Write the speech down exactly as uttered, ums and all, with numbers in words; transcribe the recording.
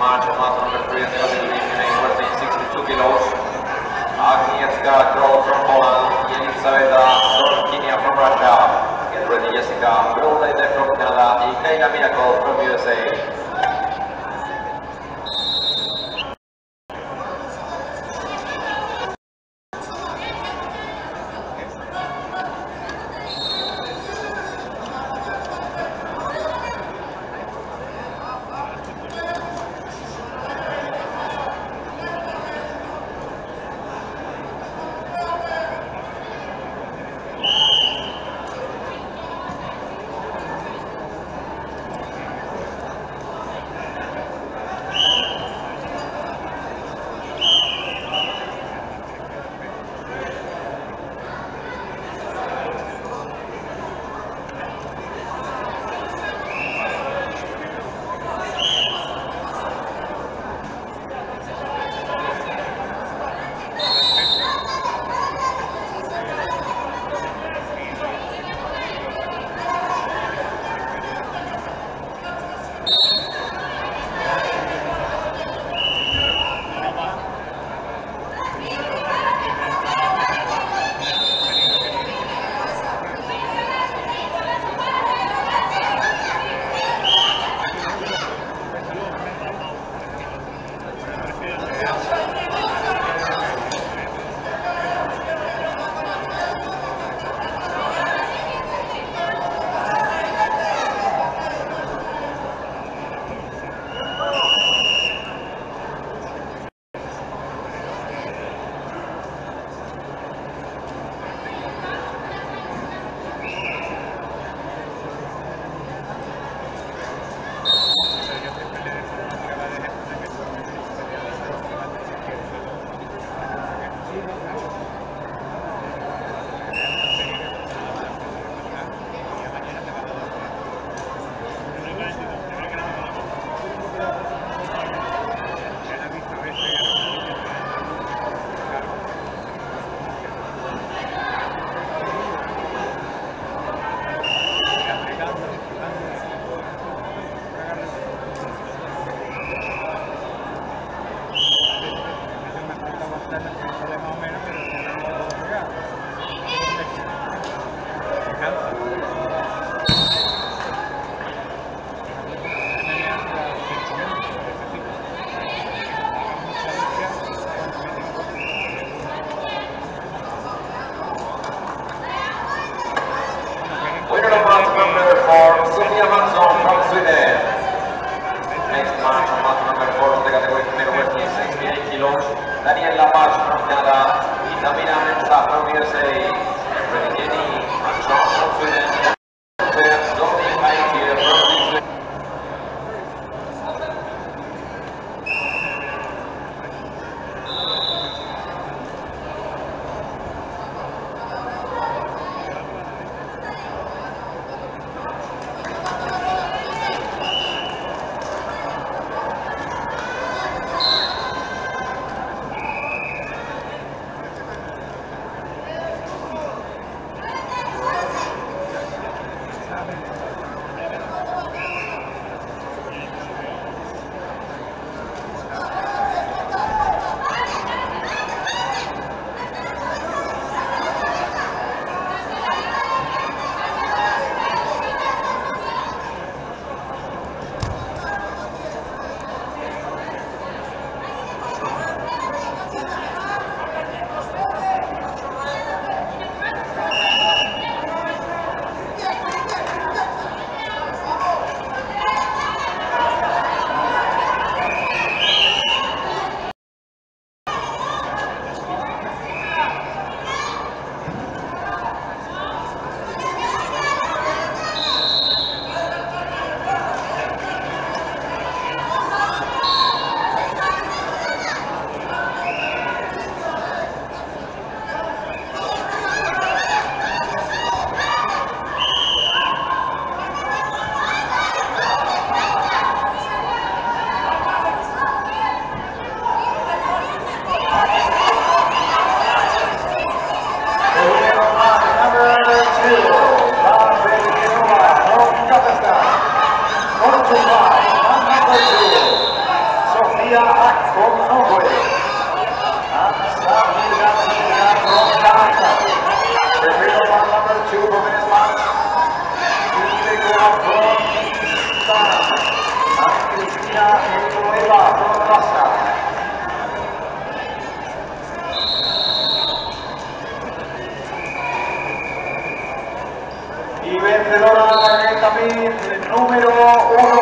Macho muscle represents one hundred sixty-two kilos. Agnieszka Kroll from Poland, Elizaveta Sorkinia from Russia, and Reddy Jessica, Bill Lady from Canada, and Kayla Miracle from U S A. vencedora en el camino, el número uno.